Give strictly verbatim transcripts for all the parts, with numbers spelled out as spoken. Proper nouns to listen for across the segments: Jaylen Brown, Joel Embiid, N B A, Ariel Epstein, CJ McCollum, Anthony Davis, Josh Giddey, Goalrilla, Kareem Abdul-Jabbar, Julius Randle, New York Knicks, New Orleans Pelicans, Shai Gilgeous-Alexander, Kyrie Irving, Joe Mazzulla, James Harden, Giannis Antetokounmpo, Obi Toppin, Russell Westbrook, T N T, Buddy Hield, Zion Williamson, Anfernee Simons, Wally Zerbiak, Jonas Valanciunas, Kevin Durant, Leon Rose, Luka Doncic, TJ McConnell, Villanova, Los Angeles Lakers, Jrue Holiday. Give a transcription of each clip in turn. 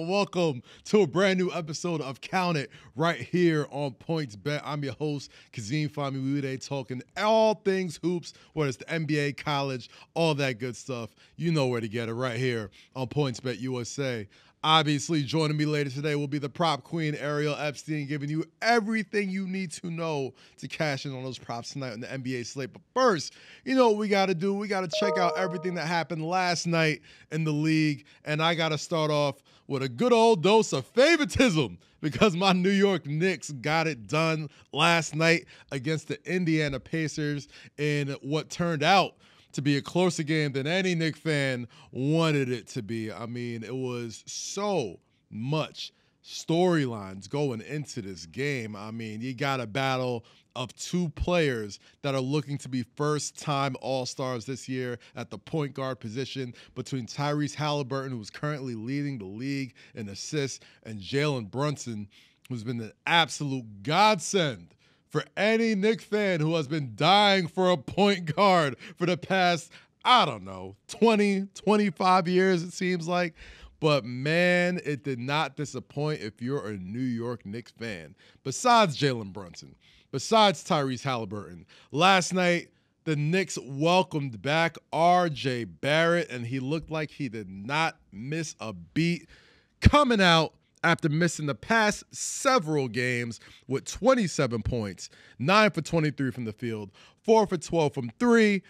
down. Welcome to a brand new episode of Count It right here on PointsBet. I'm your host, Kazim Fahmi. We today talking all things hoops, whether it's the N B A, college, all that good stuff. You know where to get it right here on PointsBet U S A. Obviously, joining me later today will be the prop queen, Ariel Epstein, giving you everything you need to know to cash in on those props tonight on the N B A slate. But first, you know what we got to do? We got to check out everything that happened last night in the league. And I got to start off with a good old dose of favoritism because my New York Knicks got it done last night against the Indiana Pacers in what turned out to be a closer game than any Knicks fan wanted it to be. I mean, it was so much storylines going into this game. I mean, you got a battle of two players that are looking to be first-time All-Stars this year at the point guard position between Tyrese Haliburton, who's currently leading the league in assists, and Jalen Brunson, who's been an absolute godsend for any Knicks fan who has been dying for a point guard for the past, I don't know, twenty, twenty-five years, it seems like. But, man, it did not disappoint if you're a New York Knicks fan. Besides Jalen Brunson, besides Tyrese Haliburton, last night the Knicks welcomed back R J Barrett, and he looked like he did not miss a beat coming out after missing the past several games with twenty-seven points, nine for twenty-three from the field, four for twelve from three,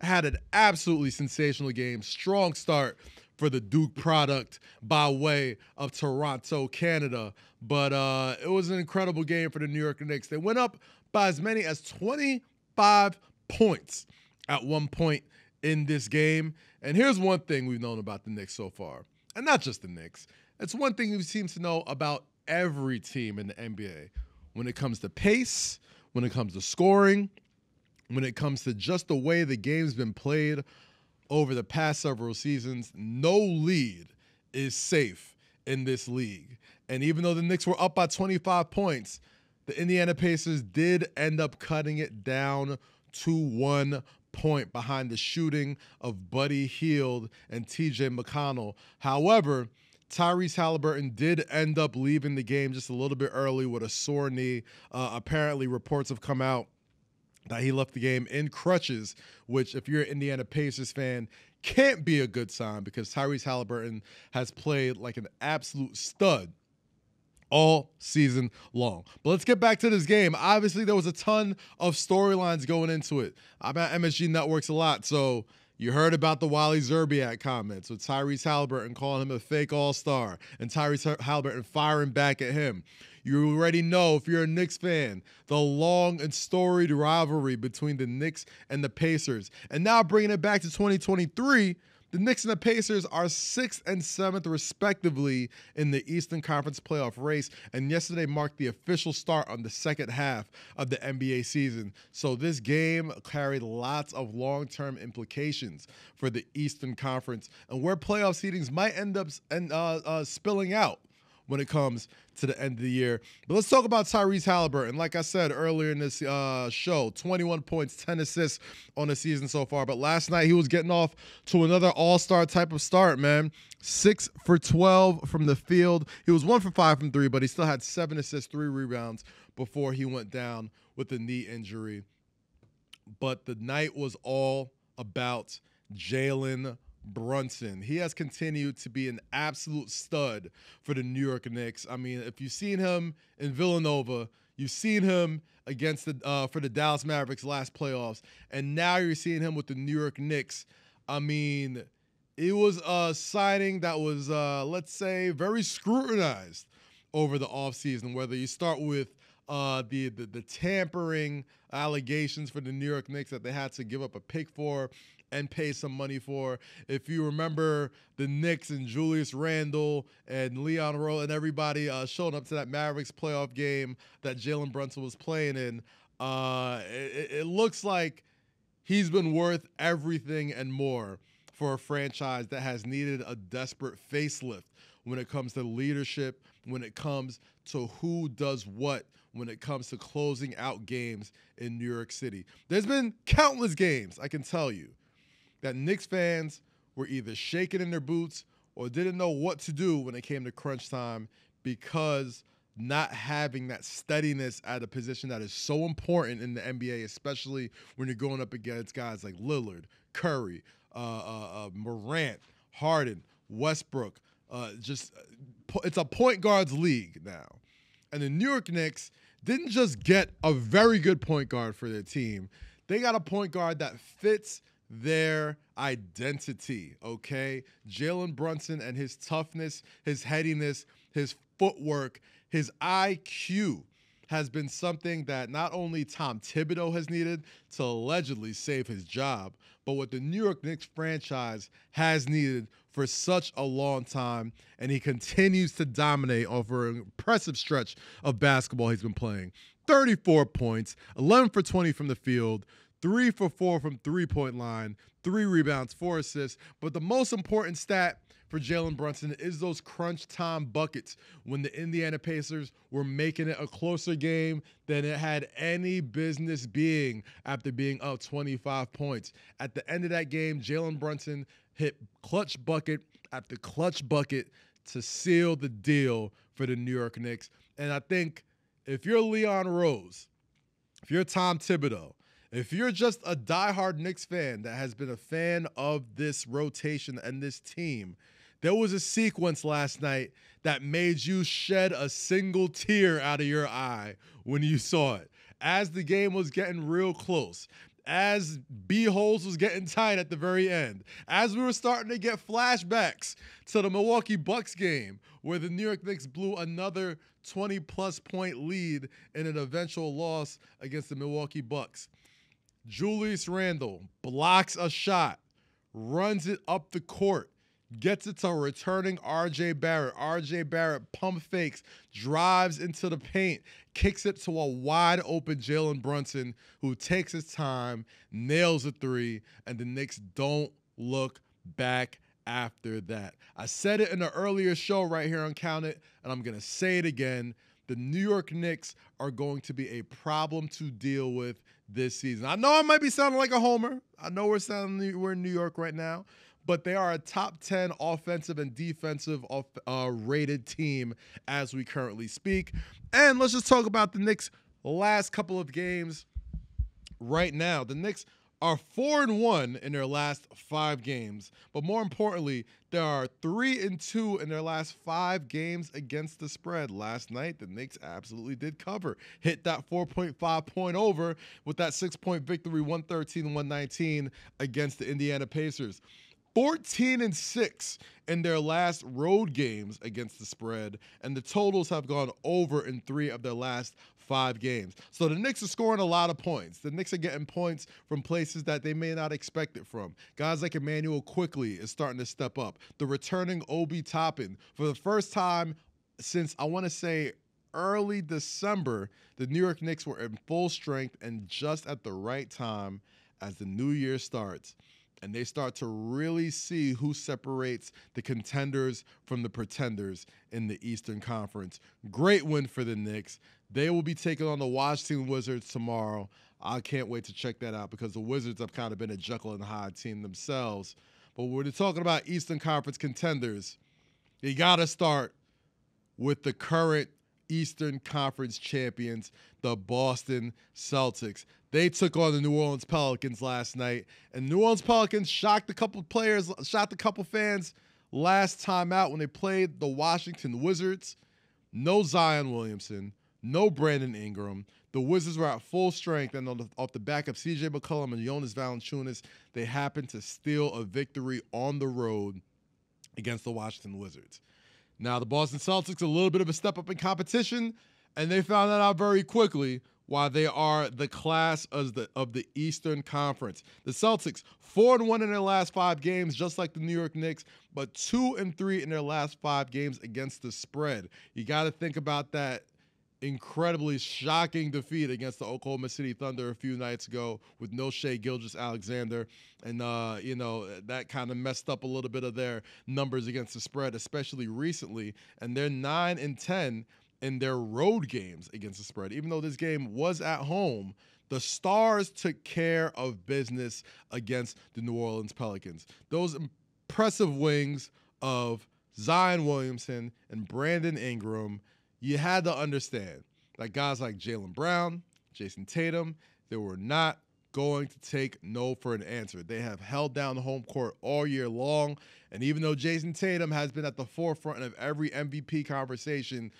had an absolutely sensational game, strong start for the Duke product by way of Toronto, Canada. But uh, it was an incredible game for the New York Knicks. They went up by as many as twenty-five points at one point in this game. And here's one thing we've known about the Knicks so far, and not just the Knicks. It's one thing you seem to know about every team in the N B A when it comes to pace, when it comes to scoring, when it comes to just the way the game's been played over the past several seasons. No lead is safe in this league. And even though the Knicks were up by twenty-five points, the Indiana Pacers did end up cutting it down to one point behind the shooting of Buddy Hield and T J McConnell. However, Tyrese Haliburton did end up leaving the game just a little bit early with a sore knee. Uh, apparently, reports have come out that he left the game in crutches, which, if you're an Indiana Pacers fan, can't be a good sign because Tyrese Haliburton has played like an absolute stud all season long. But let's get back to this game. Obviously, there was a ton of storylines going into it. I'm at M S G Networks a lot, so you heard about the Wally Zerbiak comments with Tyrese Haliburton calling him a fake all-star and Tyrese Haliburton firing back at him. You already know, if you're a Knicks fan, the long and storied rivalry between the Knicks and the Pacers. And now bringing it back to twenty twenty-three, the Knicks and the Pacers are sixth and seventh, respectively, in the Eastern Conference playoff race. And yesterday marked the official start on the second half of the N B A season. So this game carried lots of long-term implications for the Eastern Conference and where playoff seedings might end up and uh, uh, spilling out when it comes to the end of the year. But let's talk about Tyrese Haliburton. Like I said earlier in this uh, show, twenty-one points, ten assists on the season so far. But last night he was getting off to another all-star type of start, man. six for twelve from the field. He was one for five from three, but he still had seven assists, three rebounds before he went down with a knee injury. But the night was all about Jalen Brunson. He has continued to be an absolute stud for the New York Knicks. I mean, if you've seen him in Villanova, you've seen him against the uh, for the Dallas Mavericks last playoffs, and now you're seeing him with the New York Knicks. I mean, it was a signing that was, uh, let's say, very scrutinized over the offseason, whether you start with Uh, the, the the tampering allegations for the New York Knicks that they had to give up a pick for and pay some money for. If you remember the Knicks and Julius Randle and Leon Rowe and everybody uh, showing up to that Mavericks playoff game that Jalen Brunson was playing in, uh, it, it looks like he's been worth everything and more for a franchise that has needed a desperate facelift when it comes to leadership, when it comes to who does what, when it comes to closing out games in New York City. There's been countless games, I can tell you, that Knicks fans were either shaking in their boots or didn't know what to do when it came to crunch time, because not having that steadiness at a position that is so important in the N B A, especially when you're going up against guys like Lillard, Curry, uh, uh, uh, Morant, Harden, Westbrook. Uh, just it's a point guards league now. And the New York Knicks didn't just get a very good point guard for their team. They got a point guard that fits their identity, okay? Jalen Brunson and his toughness, his headiness, his footwork, his I Q has been something that not only Tom Thibodeau has needed to allegedly save his job, but what the New York Knicks franchise has needed for such a long time, and he continues to dominate over an impressive stretch of basketball he's been playing. thirty-four points, eleven for twenty from the field, three for four from three-point line, three rebounds, four assists. But the most important stat for Jalen Brunson is those crunch time buckets when the Indiana Pacers were making it a closer game than it had any business being after being up twenty-five points. At the end of that game, Jalen Brunson hit clutch bucket after clutch bucket to seal the deal for the New York Knicks. And I think if you're Leon Rose, if you're Tom Thibodeau, if you're just a diehard Knicks fan that has been a fan of this rotation and this team, there was a sequence last night that made you shed a single tear out of your eye when you saw it. As the game was getting real close, as B-holes was getting tight at the very end, as we were starting to get flashbacks to the Milwaukee Bucks game where the New York Knicks blew another twenty-plus point lead in an eventual loss against the Milwaukee Bucks. Julius Randle blocks a shot, runs it up the court, gets it to a returning R J Barrett. R J Barrett pump fakes, drives into the paint, kicks it to a wide open Jalen Brunson, who takes his time, nails a three, and the Knicks don't look back after that. I said it in the earlier show right here on Count It, and I'm going to say it again. The New York Knicks are going to be a problem to deal with this season. I know I might be sounding like a homer. I know we're sounding we're in New York right now, but they are a top ten offensive and defensive off, uh, rated team as we currently speak. And let's just talk about the Knicks' last couple of games right now. The Knicks are four and one in their last five games, but more importantly, there are three and two in their last five games against the spread. Last night, the Knicks absolutely did cover, hit that four point five point over with that six point victory, one thirteen to one nineteen against the Indiana Pacers. fourteen and six in their last road games against the spread, and the totals have gone over in three of their last five games. So the Knicks are scoring a lot of points. The Knicks are getting points from places that they may not expect it from. Guys like Emmanuel Quickley is starting to step up. The returning Obi Toppin. For the first time since, I want to say, early December, the New York Knicks were in full strength and just at the right time as the new year starts. And they start to really see who separates the contenders from the pretenders in the Eastern Conference. Great win for the Knicks. They will be taking on the Washington Wizards tomorrow. I can't wait to check that out because the Wizards have kind of been a Jekyll and Hyde team themselves. But when you're talking about Eastern Conference contenders, you got to start with the current Eastern Conference champions, the Boston Celtics. They took on the New Orleans Pelicans last night, and New Orleans Pelicans shocked a couple players, shocked a couple fans last time out when they played the Washington Wizards. No Zion Williamson, no Brandon Ingram. The Wizards were at full strength, and on the, off the back of C J McCollum and Jonas Valanciunas, they happened to steal a victory on the road against the Washington Wizards. Now, the Boston Celtics, a little bit of a step up in competition, and they found that out very quickly. Why they are the class of the of the Eastern Conference. The Celtics, four and one in their last five games, just like the New York Knicks, but two and three in their last five games against the spread. You got to think about that incredibly shocking defeat against the Oklahoma City Thunder a few nights ago with no Shai Gilgeous-Alexander, and uh, you know that kind of messed up a little bit of their numbers against the spread, especially recently. And they're nine and ten. In their road games against the spread. Even though this game was at home, the Stars took care of business against the New Orleans Pelicans. Those impressive wings of Zion Williamson and Brandon Ingram, you had to understand that guys like Jaylen Brown, Jayson Tatum, they were not going to take no for an answer. They have held down the home court all year long, and even though Jayson Tatum has been at the forefront of every M V P conversation,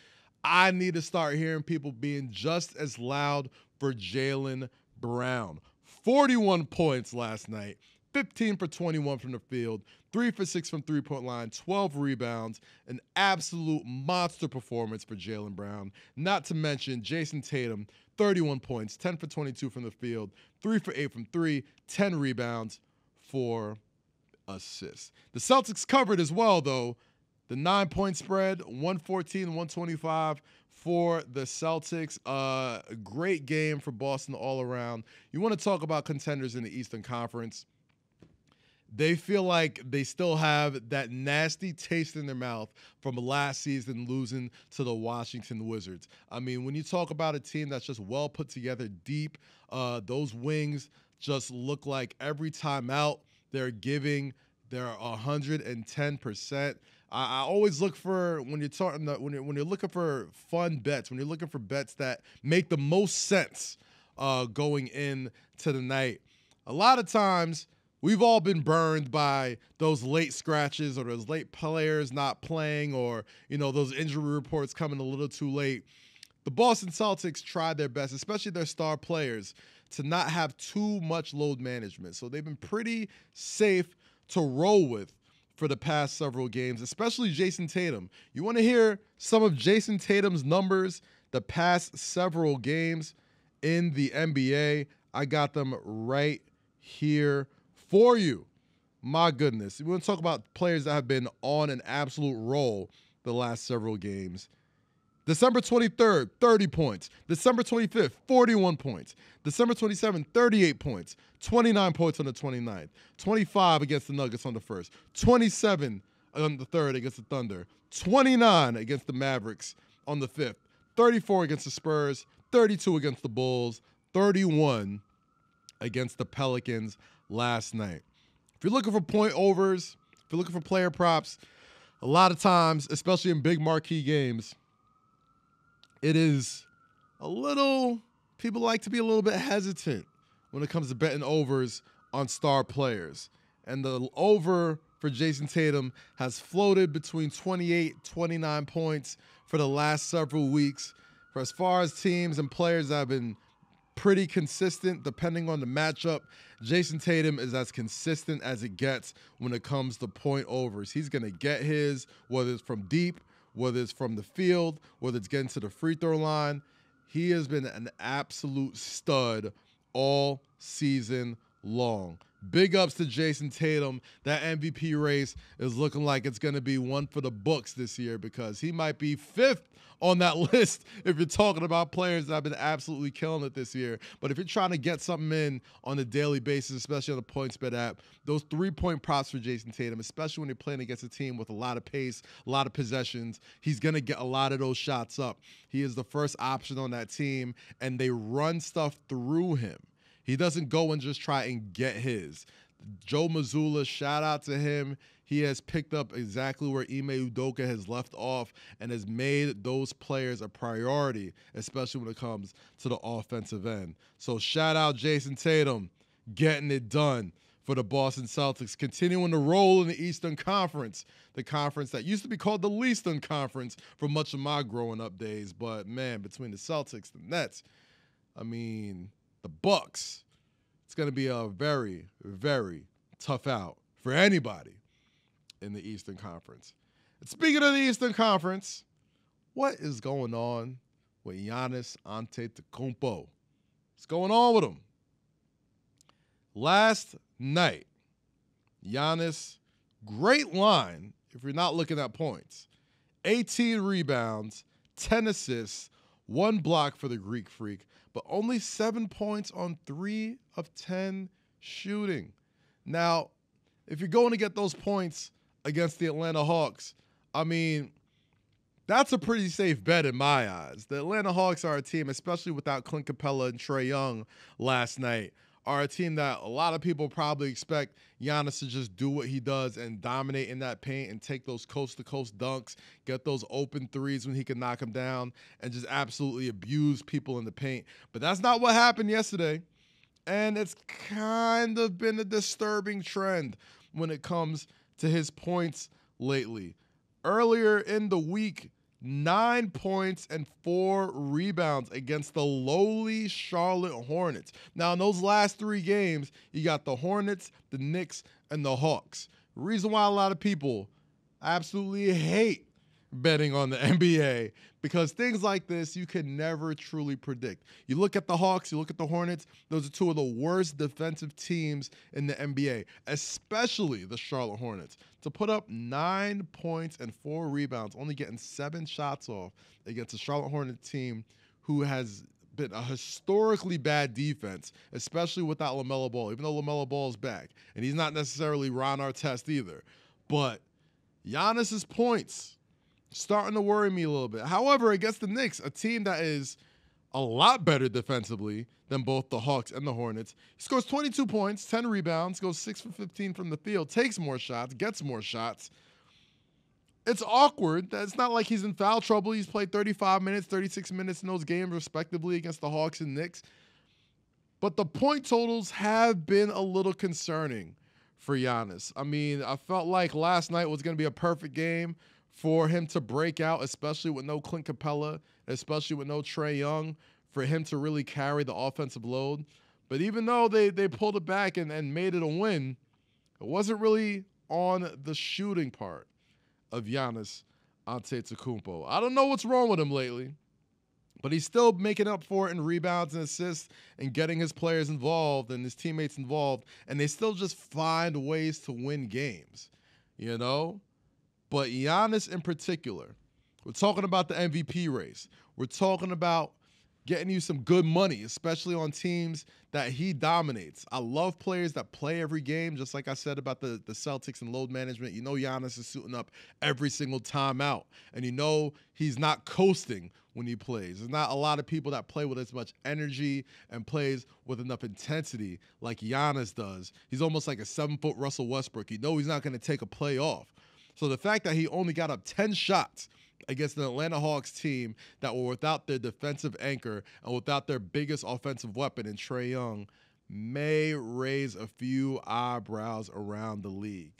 I need to start hearing people being just as loud for Jaylen Brown. forty-one points last night, fifteen for twenty-one from the field, three for six from three-point line, twelve rebounds, an absolute monster performance for Jaylen Brown. Not to mention Jayson Tatum, thirty-one points, ten for twenty-two from the field, three for eight from three, ten rebounds, four assists. The Celtics covered as well, though. The nine-point spread, one fourteen to one twenty-five for the Celtics. Uh, a great game for Boston all around. You want to talk about contenders in the Eastern Conference. They feel like they still have that nasty taste in their mouth from last season losing to the Washington Wizards. I mean, when you talk about a team that's just well put together deep, uh, those wings just look like every time out they're giving their one hundred ten percent. I, I always look for, when you're talking, when you're, when you're looking for fun bets, when you're looking for bets that make the most sense uh, going in to the night, a lot of times, we've all been burned by those late scratches or those late players not playing, or, you know, those injury reports coming a little too late. The Boston Celtics tried their best, especially their star players, to not have too much load management. So they've been pretty safe to roll with for the past several games, especially Jayson Tatum. You want to hear some of Jayson Tatum's numbers the past several games in the N B A? I got them right here for you. My goodness. We want to talk about players that have been on an absolute roll the last several games. December twenty-third, thirty points. December twenty-fifth, forty-one points. December twenty-seventh, thirty-eight points. twenty-nine points on the twenty-ninth. twenty-five against the Nuggets on the first. twenty-seven on the third against the Thunder. twenty-nine against the Mavericks on the fifth. thirty-four against the Spurs. thirty-two against the Bulls. thirty-one against the Pelicans last night. If you're looking for point overs, if you're looking for player props, a lot of times, especially in big marquee games, it is a little, people like to be a little bit hesitant when it comes to betting overs on star players. And the over for Jayson Tatum has floated between twenty-eight, twenty-nine points for the last several weeks. For as far as teams and players that have been pretty consistent, depending on the matchup, Jayson Tatum is as consistent as it gets when it comes to point overs. He's going to get his, whether it's from deep, whether it's from the field, whether it's getting to the free throw line. He has been an absolute stud all season long. Big ups to Jayson Tatum. That M V P race is looking like it's going to be one for the books this year, because he might be fifth on that list if you're talking about players that have been absolutely killing it this year. But if you're trying to get something in on a daily basis, especially on the PointsBet app, those three-point props for Jayson Tatum, especially when you're playing against a team with a lot of pace, a lot of possessions, he's going to get a lot of those shots up. He is the first option on that team, and they run stuff through him. He doesn't go and just try and get his. Joe Mazzulla, shout out to him. He has picked up exactly where Ime Udoka has left off and has made those players a priority, especially when it comes to the offensive end. So shout out Jayson Tatum, getting it done for the Boston Celtics, continuing to roll in the Eastern Conference, the conference that used to be called the Leastern Conference for much of my growing up days. But, man, between the Celtics, the Nets, I mean – the Bucks, it's going to be a very, very tough out for anybody in the Eastern Conference. And speaking of the Eastern Conference, what is going on with Giannis Antetokounmpo? What's going on with him? Last night, Giannis, great line if you're not looking at points. eighteen rebounds, ten assists, one block for the Greek Freak, but only seven points on three of ten shooting. Now, if you're going to get those points against the Atlanta Hawks, I mean, that's a pretty safe bet in my eyes. The Atlanta Hawks are a team, especially without Clint Capella and Trae Young last night, are a team that a lot of people probably expect Giannis to just do what he does and dominate in that paint and take those coast-to-coast dunks, get those open threes when he can knock them down, and just absolutely abuse people in the paint. But that's not what happened yesterday, and it's kind of been a disturbing trend when it comes to his points lately. Earlier in the week, nine points and four rebounds against the lowly Charlotte Hornets. Now, in those last three games, you got the Hornets, the Knicks, and the Hawks. Reason why a lot of people absolutely hate betting on the N B A, because things like this, you can never truly predict. You look at the Hawks, you look at the Hornets, those are two of the worst defensive teams in the N B A, especially the Charlotte Hornets. To put up nine points and four rebounds, only getting seven shots off against a Charlotte Hornets team who has been a historically bad defense, especially without LaMelo Ball, even though LaMelo Ball is back. And he's not necessarily Ron Artest either. But Giannis's points starting to worry me a little bit. However, against the Knicks, a team that is a lot better defensively than both the Hawks and the Hornets, he scores twenty-two points, ten rebounds, goes six for fifteen from the field, takes more shots, gets more shots. It's awkward. It's not like he's in foul trouble. He's played thirty-five minutes, thirty-six minutes in those games, respectively, against the Hawks and Knicks. But the point totals have been a little concerning for Giannis. I mean, I felt like last night was going to be a perfect game for him to break out, especially with no Clint Capella, especially with no Trae Young, for him to really carry the offensive load. But even though they they pulled it back and, and made it a win, it wasn't really on the shooting part of Giannis Antetokounmpo. I don't know what's wrong with him lately, but he's still making up for it in rebounds and assists and getting his players involved and his teammates involved, and they still just find ways to win games, you know? But Giannis in particular, we're talking about the M V P race. We're talking about getting you some good money, especially on teams that he dominates. I love players that play every game, just like I said about the, the Celtics and load management. You know Giannis is suiting up every single time out, and you know he's not coasting when he plays. There's not a lot of people that play with as much energy and plays with enough intensity like Giannis does. He's almost like a seven-foot Russell Westbrook. You know he's not going to take a play off. So the fact that he only got up ten shots against an Atlanta Hawks team that were without their defensive anchor and without their biggest offensive weapon in Trae Young may raise a few eyebrows around the league.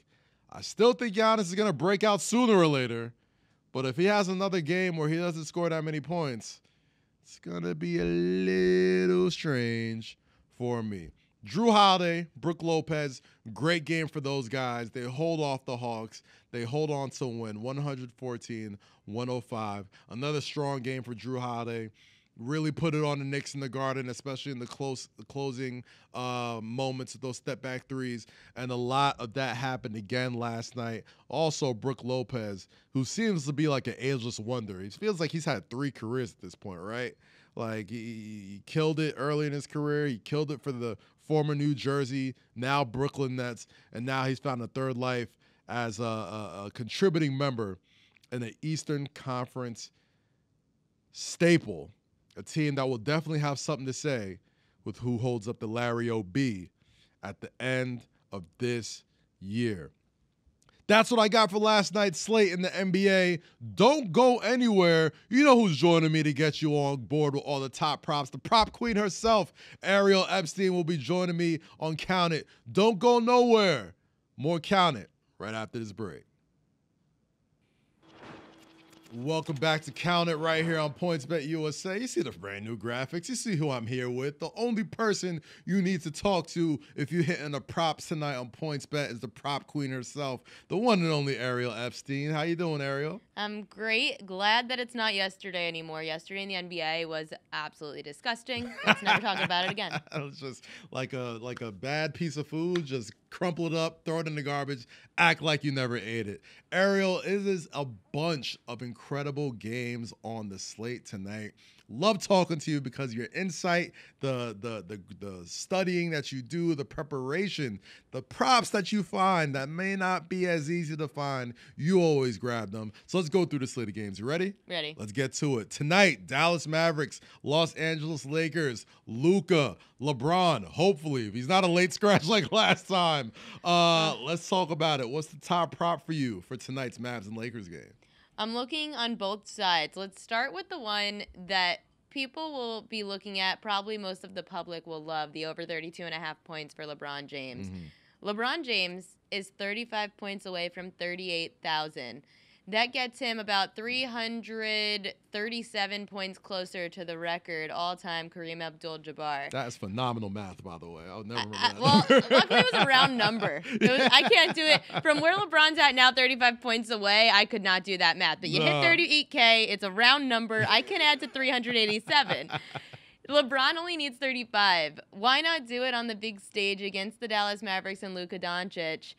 I still think Giannis is going to break out sooner or later, but if he has another game where he doesn't score that many points, it's going to be a little strange for me. Jrue Holiday, Brook Lopez, great game for those guys. They hold off the Hawks. They hold on to win, one fourteen to one oh five. Another strong game for Jrue Holiday. Really put it on the Knicks in the Garden, especially in the close the closing uh, moments, those step-back threes, and a lot of that happened again last night. Also, Brook Lopez, who seems to be like an ageless wonder. He feels like he's had three careers at this point, right? Like, he, he killed it early in his career. He killed it for the former New Jersey, now Brooklyn Nets, and now he's found a third life as a, a, a contributing member in the Eastern Conference staple, a team that will definitely have something to say with who holds up the Larry O B at the end of this year. That's what I got for last night's slate in the N B A. Don't go anywhere. You know who's joining me to get you on board with all the top props. The prop queen herself, Ariel Epstein, will be joining me on Count It. Don't go nowhere. More Count It right after this break. Welcome back to Count It right here on PointsBet U S A. You see the brand new graphics. You see who I'm here with. The only person you need to talk to if you're hitting the props tonight on PointsBet is the prop queen herself, the one and only Ariel Epstein. How you doing, Ariel? I'm great. Glad that it's not yesterday anymore. Yesterday in the N B A was absolutely disgusting. Let's never talk about it again. It was just like a like a bad piece of food. Just crumple it up, throw it in the garbage, act like you never ate it. Ariel, it is a bunch of incredible games on the slate tonight. Love talking to you because your insight, the, the the the studying that you do, the preparation, the props that you find that may not be as easy to find, you always grab them. So let's go through the slate of games. You ready? Ready. Let's get to it. Tonight, Dallas Mavericks, Los Angeles Lakers, Luka, LeBron, hopefully, if he's not a late scratch like last time. Uh, let's talk about it. What's the top prop for you for tonight's Mavs and Lakers game? I'm looking on both sides. Let's start with the one that people will be looking at. Probably most of the public will love the over thirty-two and a half points for LeBron James. Mm-hmm. LeBron James is thirty-five points away from thirty-eight thousand. That gets him about three hundred thirty-seven points closer to the record all-time Kareem Abdul-Jabbar. That is phenomenal math, by the way. I'll never remember I, I, that. Well, luckily it was a round number. It was, I can't do it. From where LeBron's at now, thirty-five points away, I could not do that math. But you no. hit thirty-eight K, it's a round number. I can add to three hundred eighty-seven. LeBron only needs thirty-five. Why not do it on the big stage against the Dallas Mavericks and Luka Doncic?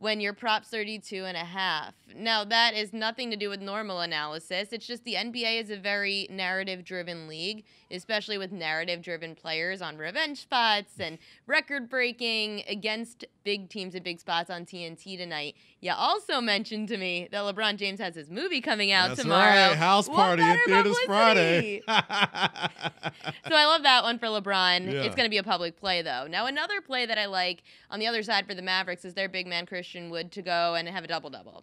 When your prop's thirty-two and a half. Now, that is nothing to do with normal analysis. It's just the N B A is a very narrative-driven league, especially with narrative-driven players on revenge spots and record-breaking against big teams at big spots on T N T tonight. You also mentioned to me that LeBron James has his movie coming out That's tomorrow. That's right, House Party in theaters Friday. So I love that one for LeBron. Yeah. It's going to be a public play, though. Now, another play that I like on the other side for the Mavericks is their big man, Christian Wood, to go and have a double-double.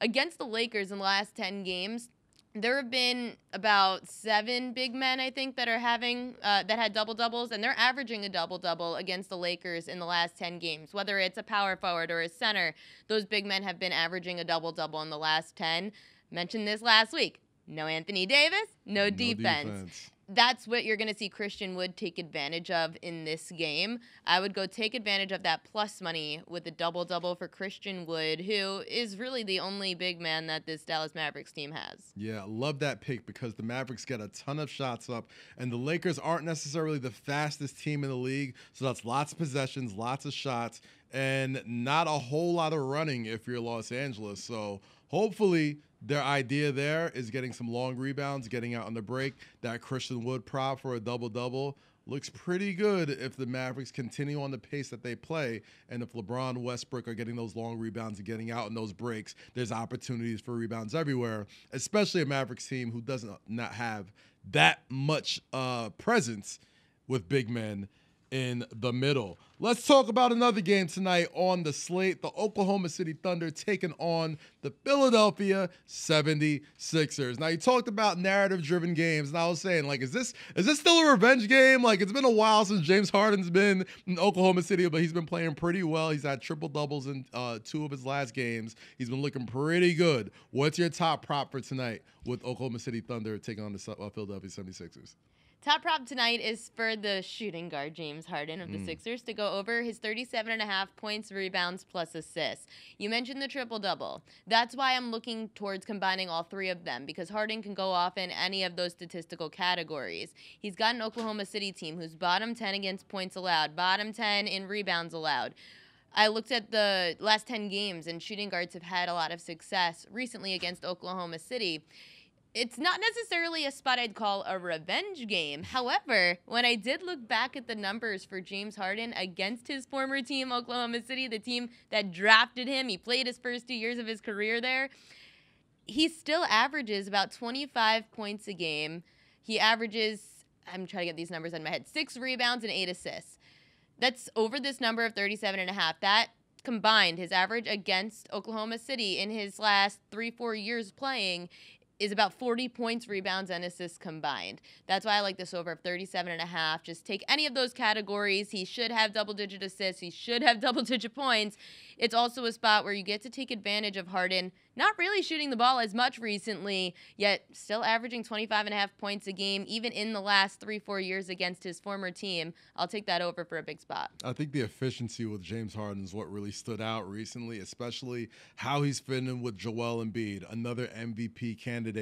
Against the Lakers in the last ten games, there have been about seven big men, I think, that are having uh, that had double-doubles, and they're averaging a double-double against the Lakers in the last ten games. Whether it's a power forward or a center, those big men have been averaging a double-double in the last ten. Mentioned this last week. No Anthony Davis, no, no defense. defense. That's what you're going to see Christian Wood take advantage of in this game. I would go take advantage of that plus money with a double-double for Christian Wood, who is really the only big man that this Dallas Mavericks team has. Yeah, I love that pick because the Mavericks get a ton of shots up, and the Lakers aren't necessarily the fastest team in the league, so that's lots of possessions, lots of shots, and not a whole lot of running if you're Los Angeles. So hopefully their idea there is getting some long rebounds, getting out on the break. That Christian Wood prop for a double-double looks pretty good if the Mavericks continue on the pace that they play. And if LeBron, Westbrook are getting those long rebounds and getting out in those breaks, there's opportunities for rebounds everywhere, especially a Mavericks team who does not have that much uh, presence with big men in the middle. Let's talk about another game tonight on the slate. The Oklahoma City Thunder taking on the Philadelphia seventy-sixers. Now, you talked about narrative-driven games, and I was saying, like, is this is this still a revenge game? Like, it's been a while since James Harden's been in Oklahoma City, but he's been playing pretty well. He's had triple-doubles in uh, two of his last games. He's been looking pretty good. What's your top prop for tonight with Oklahoma City Thunder taking on the uh, Philadelphia seventy-sixers? Top prop tonight is for the shooting guard, James Harden of the mm. Sixers, to go over his thirty-seven and a half points, rebounds, plus assists. You mentioned the triple-double. That's why I'm looking towards combining all three of them, because Harden can go off in any of those statistical categories. He's got an Oklahoma City team who's bottom ten against points allowed, bottom ten in rebounds allowed. I looked at the last ten games, and shooting guards have had a lot of success recently against Oklahoma City. It's not necessarily a spot I'd call a revenge game. However, when I did look back at the numbers for James Harden against his former team, Oklahoma City, the team that drafted him, he played his first two years of his career there, he still averages about twenty-five points a game. He averages, I'm trying to get these numbers in my head, six rebounds and eight assists. That's over this number of thirty-seven and a half. That combined, his average against Oklahoma City in his last three, four years playing is about forty points, rebounds, and assists combined. That's why I like this over of thirty-seven and a half. Just take any of those categories. He should have double-digit assists. He should have double-digit points. It's also a spot where you get to take advantage of Harden not really shooting the ball as much recently, yet still averaging twenty-five and a half points a game, even in the last three, four years against his former team. I'll take that over for a big spot. I think the efficiency with James Harden is what really stood out recently, especially how he's fitting with Joel Embiid, another M V P candidate.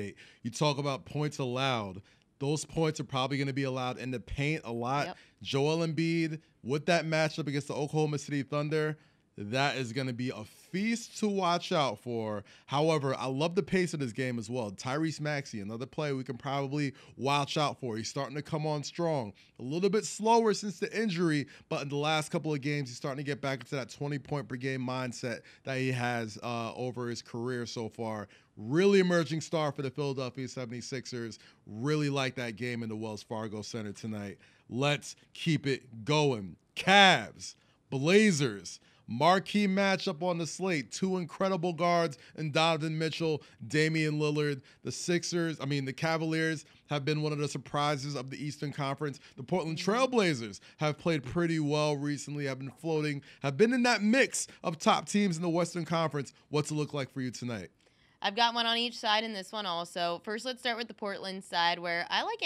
You talk about points allowed. Those points are probably going to be allowed in the paint a lot. Yep. Joel Embiid, with that matchup against the Oklahoma City Thunder, That is going to be a feast to watch out for. However, I love the pace of this game as well. Tyrese Maxey, another player we can probably watch out for. He's starting to come on strong. A little bit slower since the injury, but in the last couple of games, he's starting to get back into that twenty-point-per-game mindset that he has uh, over his career so far. Really emerging star for the Philadelphia seventy-sixers. Really like that game in the Wells Fargo Center tonight. Let's keep it going. Cavs, Blazers. Marquee matchup on the slate. Two incredible guards in Donovan Mitchell, Damian Lillard. The Sixers, I mean, the Cavaliers have been one of the surprises of the Eastern Conference. The Portland Trailblazers have played pretty well recently, have been floating, have been in that mix of top teams in the Western Conference. What's it look like for you tonight? I've got one on each side in this one also. First, let's start with the Portland side, where I like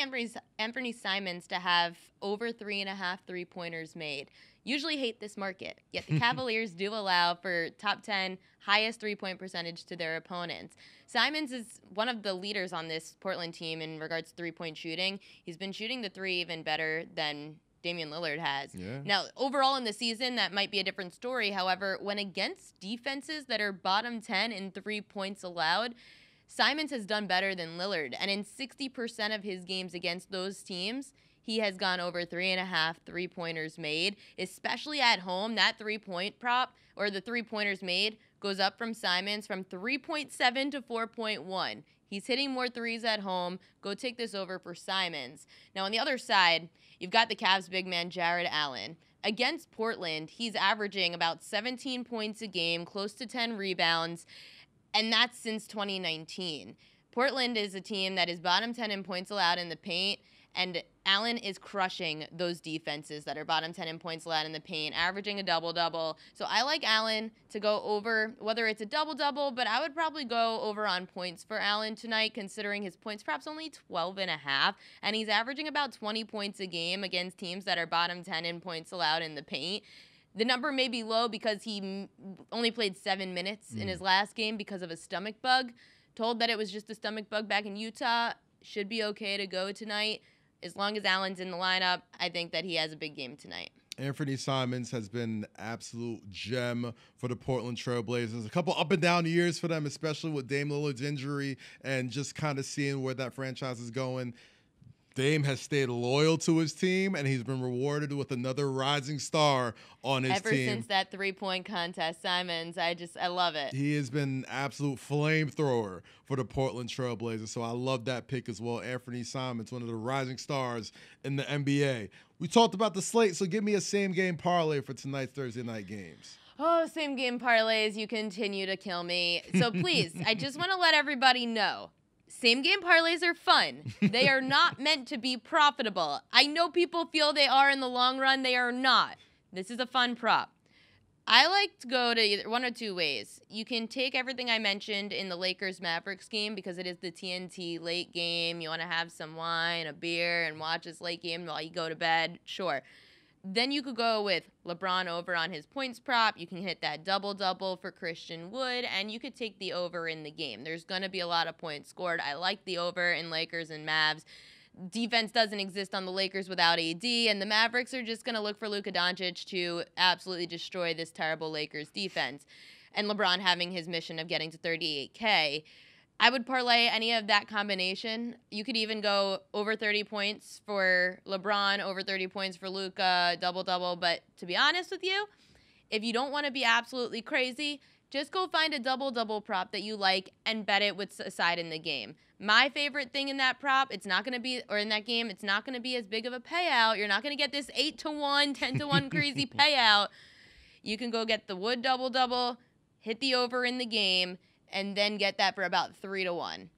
Anfernee Simons to have over three and a half three-pointers made. Usually hate this market, yet the Cavaliers do allow for top ten highest three-point percentage to their opponents. Simons is one of the leaders on this Portland team in regards to three-point shooting. He's been shooting the three even better than Damian Lillard has. Yeah. Now, overall in the season, that might be a different story. However, when against defenses that are bottom ten in three points allowed, Simons has done better than Lillard. And in sixty percent of his games against those teams, he has gone over three and a half three-pointers made, especially at home. That three-point prop, or the three-pointers made, goes up from Simons from three point seven to four point one. He's hitting more threes at home. Go take this over for Simons. Now, on the other side, you've got the Cavs big man Jared Allen. Against Portland, he's averaging about seventeen points a game, close to ten rebounds, and that's since twenty nineteen. Portland is a team that is bottom ten in points allowed in the paint, and Allen is crushing those defenses that are bottom ten in points allowed in the paint, averaging a double-double. So I like Allen to go over, whether it's a double-double, but I would probably go over on points for Allen tonight, considering his points props only twelve and a half, and he's averaging about twenty points a game against teams that are bottom ten in points allowed in the paint. The number may be low because he only played seven minutes mm. in his last game because of a stomach bug. Told that it was just a stomach bug back in Utah. Should be okay to go tonight. As long as Allen's in the lineup, I think that he has a big game tonight. Anfernee Simons has been an absolute gem for the Portland Trail Blazers. A couple up and down years for them, especially with Dame Lillard's injury and just kind of seeing where that franchise is going. Dame has stayed loyal to his team, and he's been rewarded with another rising star on his Ever team. Ever since that three-point contest, Simons, I just, I love it. He has been an absolute flamethrower for the Portland Trail Blazers, so I love that pick as well. Anfernee Simons, one of the rising stars in the N B A. We talked about the slate, so give me a same-game parlay for tonight's Thursday night games. Oh, same-game parlays, you continue to kill me. So please, I just want to let everybody know, same game parlays are fun. They are not meant to be profitable. I know people feel they are in the long run. They are not. This is a fun prop. I like to go to either one or two ways. You can take everything I mentioned in the Lakers-Mavericks game because it is the T N T late game. You want to have some wine, a beer, and watch this late game while you go to bed. Sure. Then you could go with LeBron over on his points prop. You can hit that double-double for Christian Wood, and you could take the over in the game. There's going to be a lot of points scored. I like the over in Lakers and Mavs. Defense doesn't exist on the Lakers without A D, and the Mavericks are just going to look for Luka Doncic to absolutely destroy this terrible Lakers defense, and LeBron having his mission of getting to thirty-eight K. I would parlay any of that combination. You could even go over thirty points for LeBron, over thirty points for Luka, double-double. But to be honest with you, if you don't want to be absolutely crazy, just go find a double-double prop that you like and bet it with a side in the game. My favorite thing in that prop, it's not going to be, or in that game, it's not going to be as big of a payout. You're not going to get this eight to one, ten to one crazy payout. You can go get the Wood double-double, hit the over in the game, and then get that for about three to one.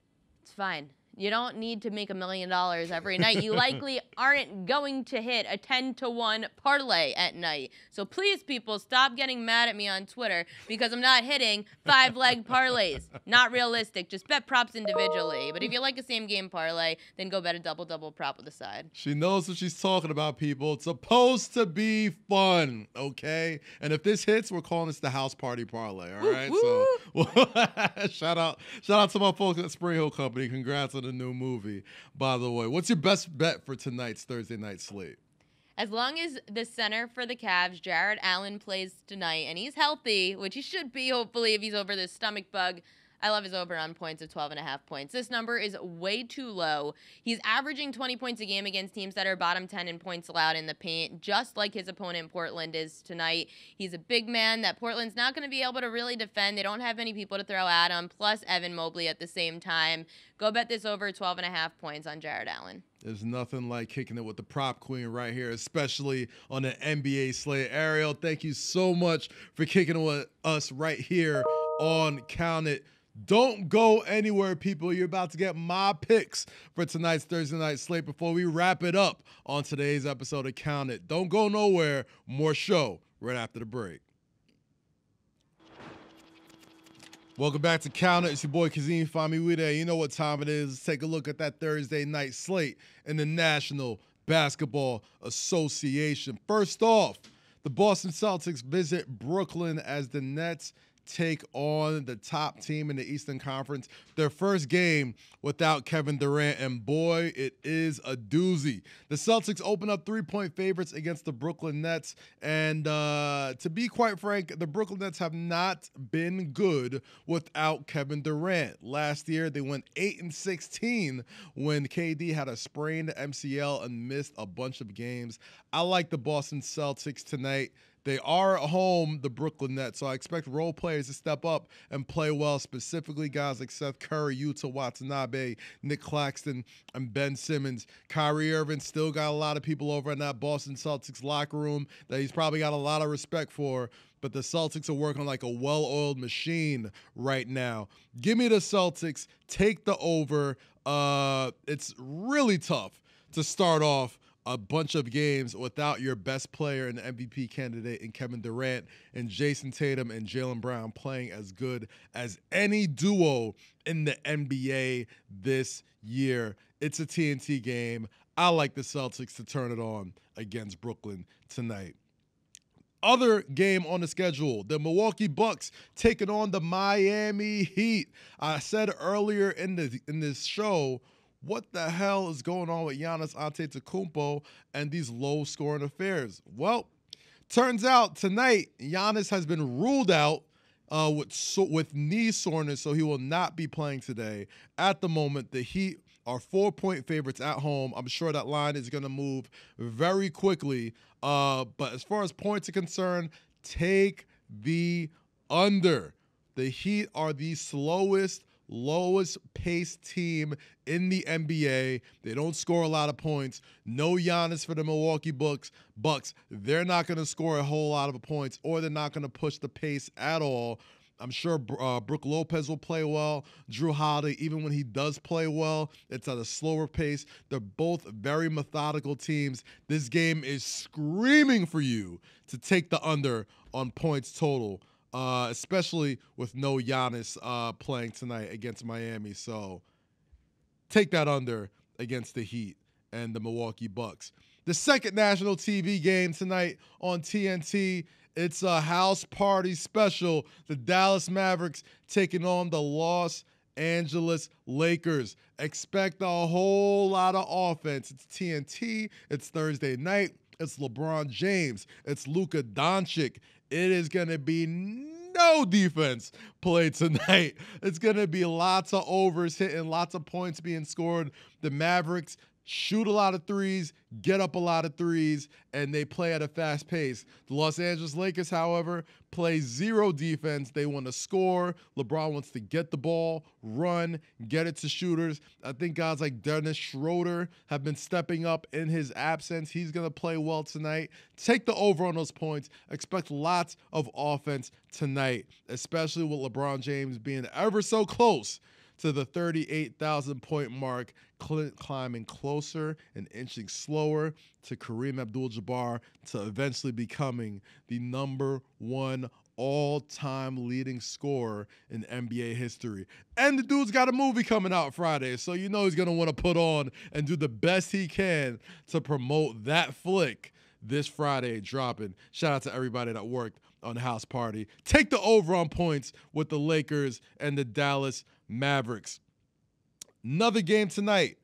It's fine. You don't need to make a million dollars every night. You likely aren't going to hit a ten to one parlay at night. So please, people, stop getting mad at me on Twitter because I'm not hitting five-leg parlays. Not realistic. Just bet props individually. But if you like a same-game parlay, then go bet a double-double prop with a side. She knows what she's talking about, people. It's supposed to be fun, okay? And if this hits, we're calling this the House Party Parlay, all right? Woo, woo. So well, shout out, shout out to my folks at Spring Hill Company. Congrats on the new movie, by the way. What's your best bet for tonight's Thursday night slate? As long as the center for the Cavs, Jared Allen, plays tonight and he's healthy, which he should be, hopefully, if he's over this stomach bug. I love his over on points of twelve and a half points. This number is way too low. He's averaging twenty points a game against teams that are bottom ten in points allowed in the paint, just like his opponent Portland is tonight. He's a big man that Portland's not going to be able to really defend. They don't have many people to throw at him, plus Evan Mobley at the same time. Go bet this over twelve and a half points on Jared Allen. There's nothing like kicking it with the prop queen right here, especially on the N B A slate. Ariel, thank you so much for kicking it with us right here on Count It. Don't go anywhere, people. You're about to get my picks for tonight's Thursday night slate before we wrap it up on today's episode of Count It. Don't go nowhere. More show right after the break. Welcome back to Count It. It's your boy Kazim Fahmi. We there. You know what time it is. Let's take a look at that Thursday night slate in the National Basketball Association. First off, the Boston Celtics visit Brooklyn as the Nets take on the top team in the Eastern Conference. Their first game without Kevin Durant, and boy, it is a doozy. The Celtics open up three-point favorites against the Brooklyn Nets, and uh, to be quite frank, the Brooklyn Nets have not been good without Kevin Durant. Last year, they went eight and sixteen when K D had a sprained M C L and missed a bunch of games. I like the Boston Celtics tonight. They are at home, the Brooklyn Nets, so I expect role players to step up and play well, specifically guys like Seth Curry, Yuta Watanabe, Nick Claxton, and Ben Simmons. Kyrie Irving still got a lot of people over in that Boston Celtics locker room that he's probably got a lot of respect for, but the Celtics are working like a well-oiled machine right now. Give me the Celtics. Take the over. Uh, it's really tough to start off a bunch of games without your best player and M V P candidate in Kevin Durant, and Jayson Tatum and Jaylen Brown playing as good as any duo in the N B A this year. It's a T N T game. I like the Celtics to turn it on against Brooklyn tonight. Other game on the schedule, the Milwaukee Bucks taking on the Miami Heat. I said earlier in the in this show, what the hell is going on with Giannis Antetokounmpo and these low-scoring affairs? Well, turns out tonight Giannis has been ruled out uh, with so with knee soreness, so he will not be playing today. At the moment, the Heat are four-point favorites at home. I'm sure that line is going to move very quickly. Uh, but as far as points are concerned, take the under. The Heat are the slowest, lowest pace team in the N B A. They don't score a lot of points. No Giannis for the Milwaukee Bucks. Bucks. They're not going to score a whole lot of points, or they're not going to push the pace at all. I'm sure uh, Brook Lopez will play well. Jrue Holiday, even when he does play well, it's at a slower pace. They're both very methodical teams. This game is screaming for you to take the under on points total. Uh, especially with no Giannis uh, playing tonight against Miami. So take that under against the Heat and the Milwaukee Bucks. The second national T V game tonight on T N T, it's a House Party special. The Dallas Mavericks taking on the Los Angeles Lakers. Expect a whole lot of offense. It's T N T. It's Thursday night. It's LeBron James. It's Luka Doncic. It is going to be no defense played tonight. It's going to be lots of overs hitting, lots of points being scored. The Mavericks shoot a lot of threes, get up a lot of threes, and they play at a fast pace. The Los Angeles Lakers, however, play zero defense. They want to score. LeBron wants to get the ball, run, get it to shooters. I think guys like Dennis Schroeder have been stepping up in his absence. He's going to play well tonight. Take the over on those points. Expect lots of offense tonight, especially with LeBron James being ever so close to the thirty-eight thousand point mark, cl- climbing closer and inching slower to Kareem Abdul-Jabbar, to eventually becoming the number one all-time leading scorer in N B A history. And the dude's got a movie coming out Friday, so you know he's going to want to put on and do the best he can to promote that flick this Friday dropping. Shout out to everybody that worked on House Party. Take the over on points with the Lakers and the Dallas Mavericks. Another game tonight,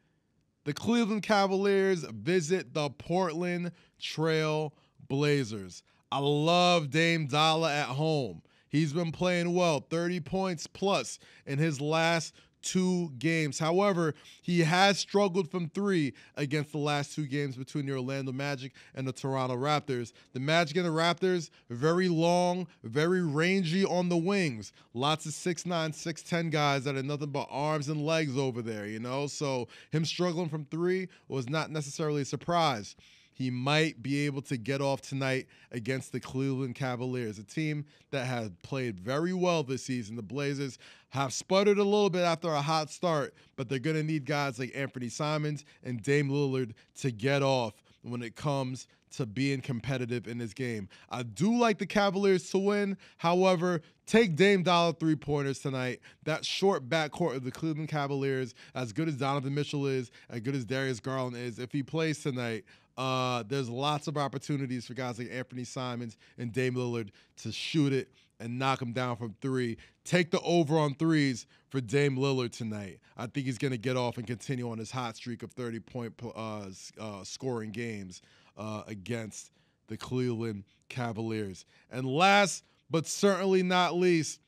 The Cleveland Cavaliers visit the Portland Trail Blazers. I love Dame Dollar at home. He's been playing well, thirty points plus in his last two games. However, he has struggled from three against the last two games between the Orlando Magic and the Toronto Raptors. The Magic and the Raptors, very long, very rangy on the wings. Lots of six nine, six ten guys that are nothing but arms and legs over there, you know? So him struggling from three was not necessarily a surprise. He might be able to get off tonight against the Cleveland Cavaliers, a team that has played very well this season. The Blazers have sputtered a little bit after a hot start, but they're going to need guys like Anfernee Simons and Dame Lillard to get off when it comes to being competitive in this game. I do like the Cavaliers to win. However, take Dame Dollar three-pointers tonight. That short backcourt of the Cleveland Cavaliers, as good as Donovan Mitchell is, as good as Darius Garland is, if he plays tonight, Uh, there's lots of opportunities for guys like Anfernee Simons and Dame Lillard to shoot it and knock them down from three. Take the over on threes for Dame Lillard tonight. I think he's going to get off and continue on his hot streak of thirty-point uh, uh, scoring games uh, against the Cleveland Cavaliers. And last but certainly not least,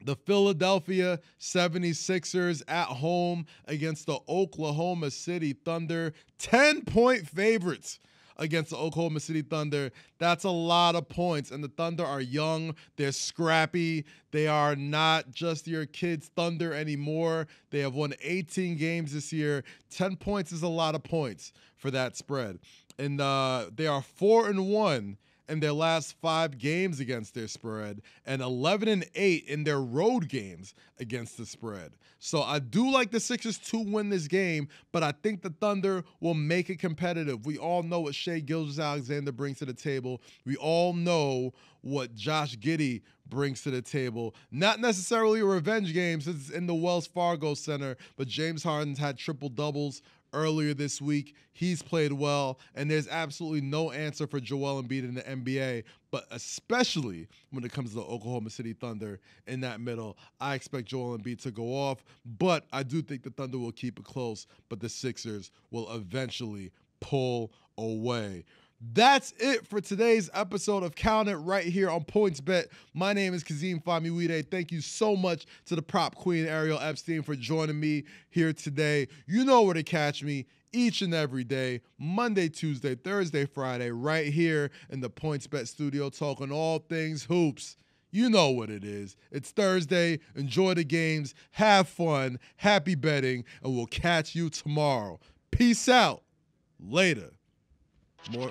the Philadelphia seventy-sixers at home against the Oklahoma City Thunder. ten-point favorites against the Oklahoma City Thunder. That's a lot of points. And the Thunder are young. They're scrappy. They are not just your kids' Thunder anymore. They have won eighteen games this year. ten points is a lot of points for that spread. And uh, they are four and one. In their last five games against their spread, and eleven and eight in their road games against the spread. So I do like the Sixers to win this game, but I think the Thunder will make it competitive. We all know what Shai Gilgeous-Alexander brings to the table. We all know what Josh Giddey brings to the table. Not necessarily a revenge game since it's in the Wells Fargo Center, but James Harden's had triple doubles earlier this week. He's played well, and there's absolutely no answer for Joel Embiid in the N B A, but especially when it comes to the Oklahoma City Thunder in that middle. I expect Joel Embiid to go off, but I do think the Thunder will keep it close, but the Sixers will eventually pull away. That's it for today's episode of Count It right here on PointsBet. My name is Kazim Fahmi. Thank you so much to the prop queen, Ariel Epstein, for joining me here today. You know where to catch me each and every day, Monday, Tuesday, Thursday, Friday, right here in the PointsBet studio, talking all things hoops. You know what it is. It's Thursday. Enjoy the games. Have fun. Happy betting. And we'll catch you tomorrow. Peace out. Later. More